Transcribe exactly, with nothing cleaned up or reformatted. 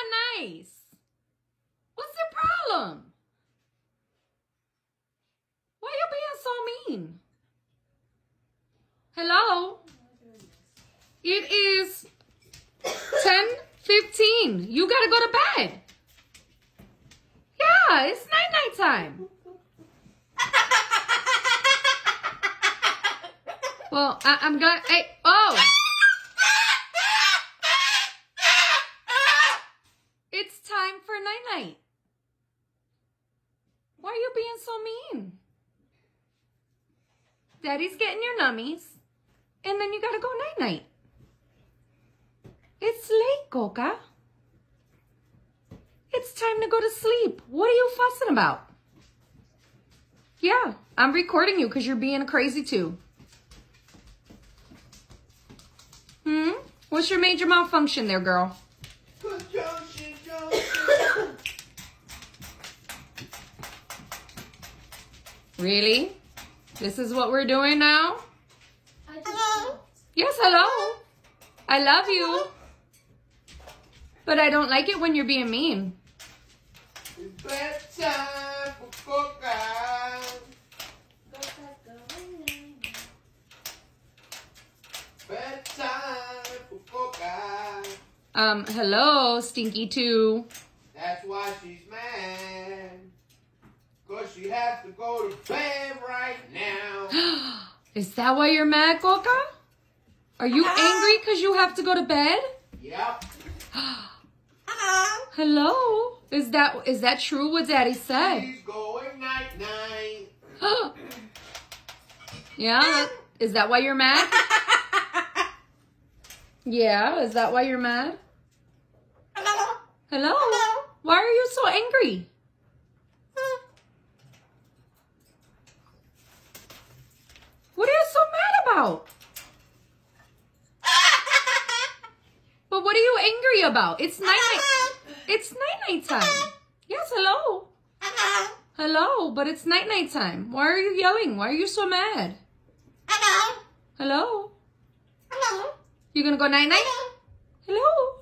They're nice. What's your problem? Why you being so mean? Hello? It is ten fifteen. You gotta go to bed. Yeah, it's night-night time. Well, I, I'm glad. Hey, oh. It's time for night-night. Why are you being so mean? Daddy's getting your nummies, and then you gotta go night-night. It's late, Coca. It's time to go to sleep. What are you fussing about? Yeah, I'm recording you because you're being crazy too. Hmm? What's your major malfunction there, girl? Conjunction, junction. Really? This is what we're doing now? Hello? Yes, hello. I love you. But I don't like it when you're being mean. It's bedtime for Coca. Bedtime for Coca. Um, hello, Stinky Two. That's why she's mad. Because she has to go to bed right now. Is that why you're mad, Coca? Are you angry because you have to go to bed? Yep. Hello? Is that is that true what Daddy said? He's going night-night. Yeah? Is that why you're mad? Yeah, is that why you're mad? Hello? Hello? Hello? Why are you so angry? What are you so mad about? But what are you angry about? It's night-night. It's night-night time. Yes, hello. Hello, but it's night-night time. Why are you yelling? Why are you so mad? Hello. Hello. Hello. You gonna go night-night? Hello.